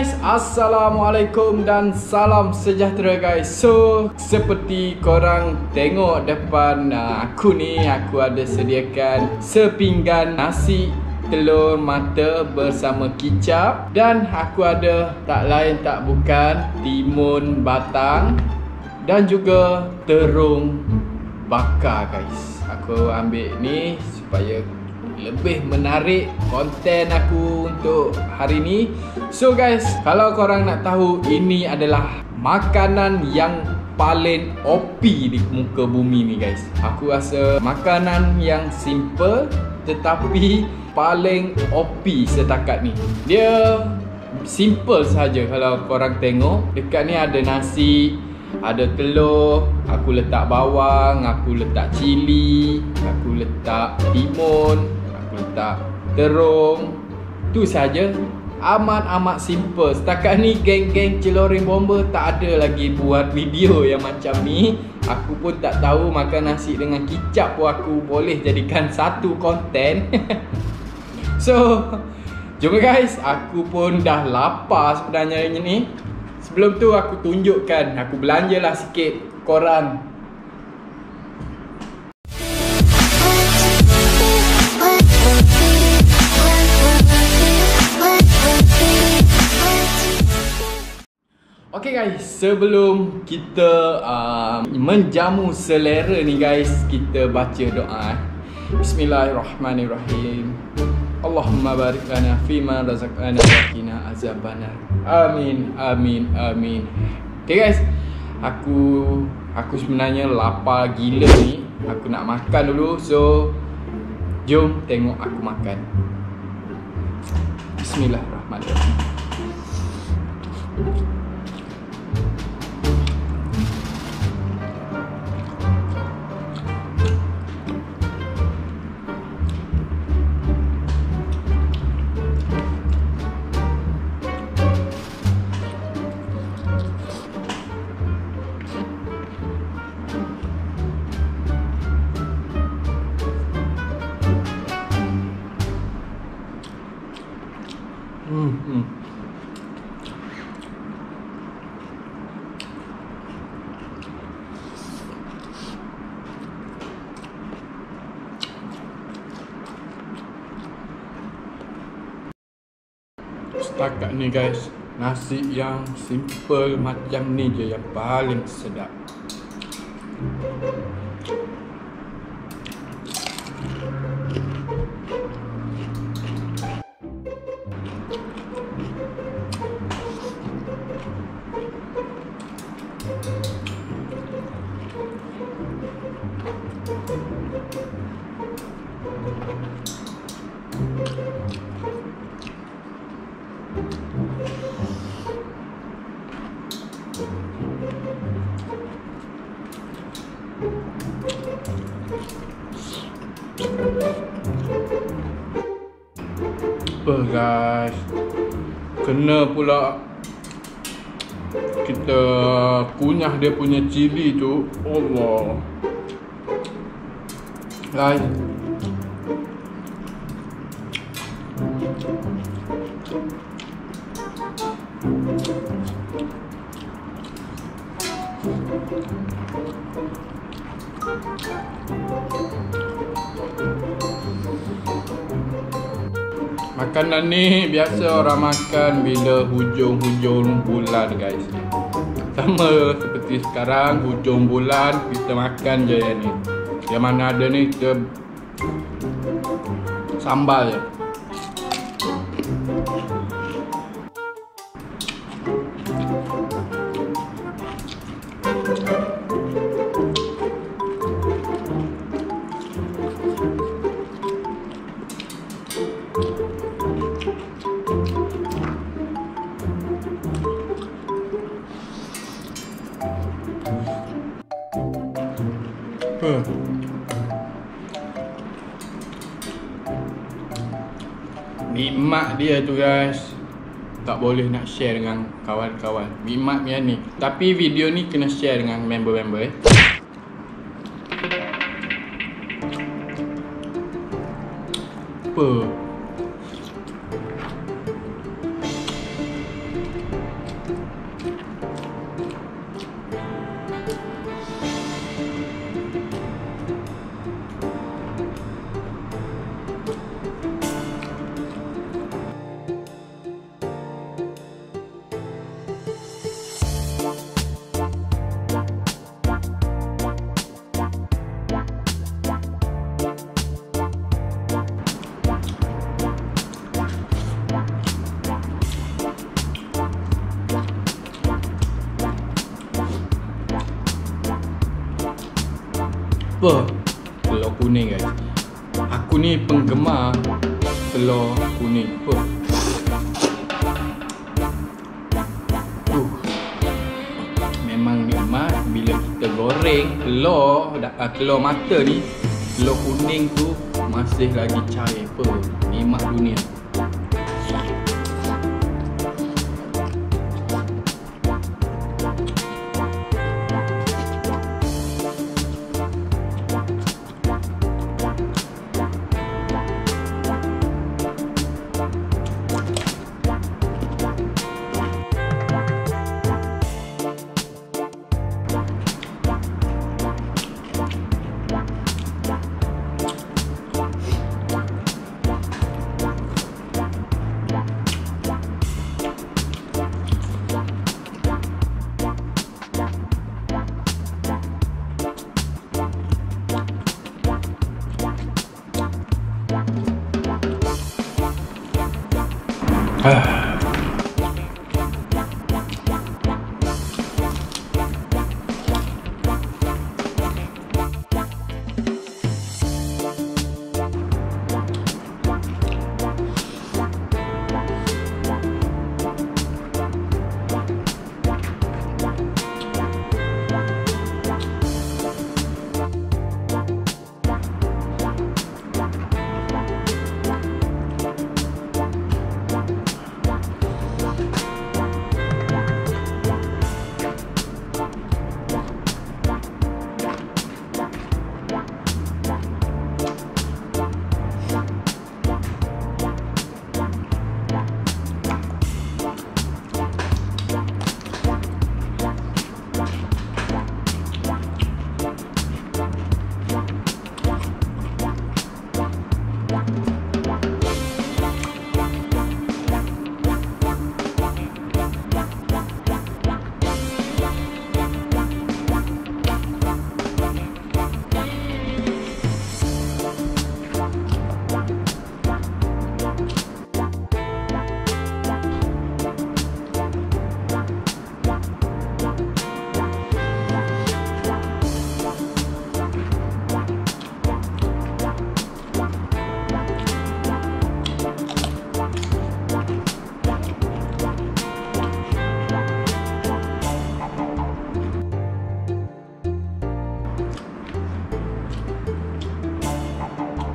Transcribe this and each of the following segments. guys, assalamualaikum dan salam sejahtera guys. So, seperti korang tengok depan aku ni, aku ada sediakan sepinggan nasi telur mata bersama kicap. Dan aku ada tak lain tak bukan timun batang dan juga terung bakar guys. Aku ambil ni supaya lebih menarik konten aku untuk hari ni. So guys, kalau korang nak tahu, ini adalah makanan yang paling OP di muka bumi ni guys. Aku rasa makanan yang simple tetapi paling OP setakat ni. Dia simple saja. Kalau korang tengok dekat ni ada nasi, ada telur, aku letak bawang, aku letak cili, aku letak timun, aku letak terung. Tu saja. Amat-amat simple. Setakat ni geng-geng Celoreng Bomber tak ada lagi buat video yang macam ni. Aku pun tak tahu, makan nasi dengan kicap pun aku boleh jadikan satu konten. So, jom guys, aku pun dah lapar sebenarnya hari ni. Sebelum tu aku tunjukkan, aku belanjalah sikit korang. Okay guys, sebelum kita menjamu selera ni guys, kita baca doa. Bismillahirrahmanirrahim. Allahumma barik lana fima razaqtana wa qina azabannar. Amin, amin, amin. Okay guys, aku sebenarnya lapar gila ni. Aku nak makan dulu. So, jom tengok aku makan. Bismillahirrahmanirrahim. Setakat ni guys, nasi yang simple macam ni je yang paling sedap. Guys, kena pula kita kunyah dia punya cili tu. Allah guys, makanan ni biasa orang makan bila hujung-hujung bulan guys. Sama seperti sekarang, hujung bulan kita makan je yang ni. Yang mana ada ni kita sambal je. Nikmat dia tu guys, tak boleh nak share dengan kawan-kawan. Nikmat dia ni. Tapi video ni kena share dengan member-member eh. Apa? Wah, telur kuning guys. Aku ni penggemar telur kuning. Wah. Memang nikmat bila kita goreng telur, telur mata ni, telur kuning tu masih lagi cair. Wah, nikmat dunia.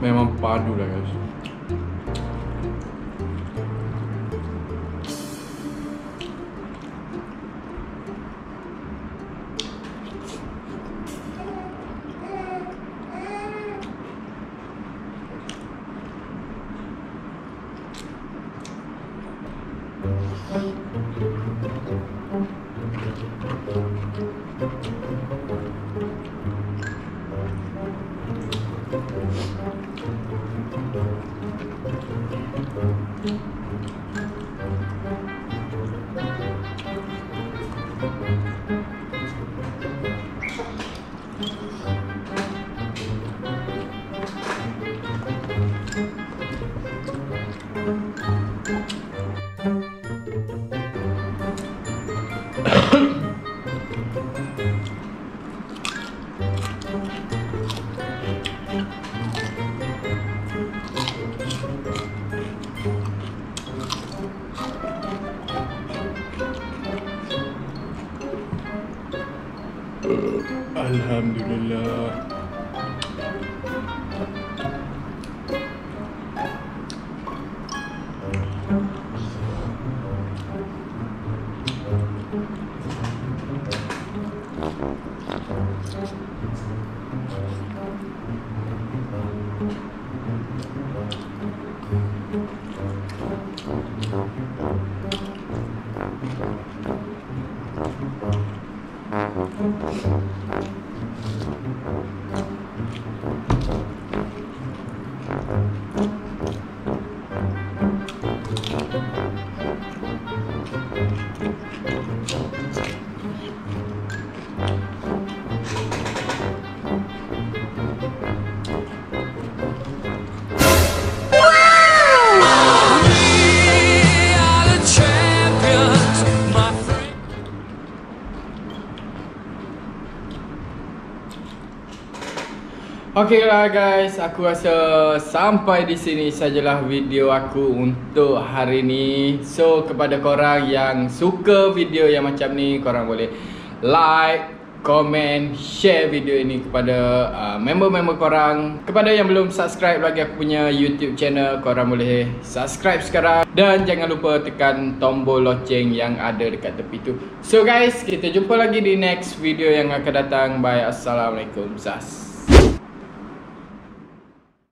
Memang padu lah guys. Alhamdulillah. Okey lah guys, aku rasa sampai di sini sajalah video aku untuk hari ni. So kepada korang yang suka video yang macam ni, korang boleh like, komen, share video ini kepada member-member korang. Kepada yang belum subscribe lagi aku punya YouTube channel, korang boleh subscribe sekarang. Dan jangan lupa tekan tombol loceng yang ada dekat tepi tu. So guys, kita jumpa lagi di next video yang akan datang. Bye, Assalamualaikum. Zaz.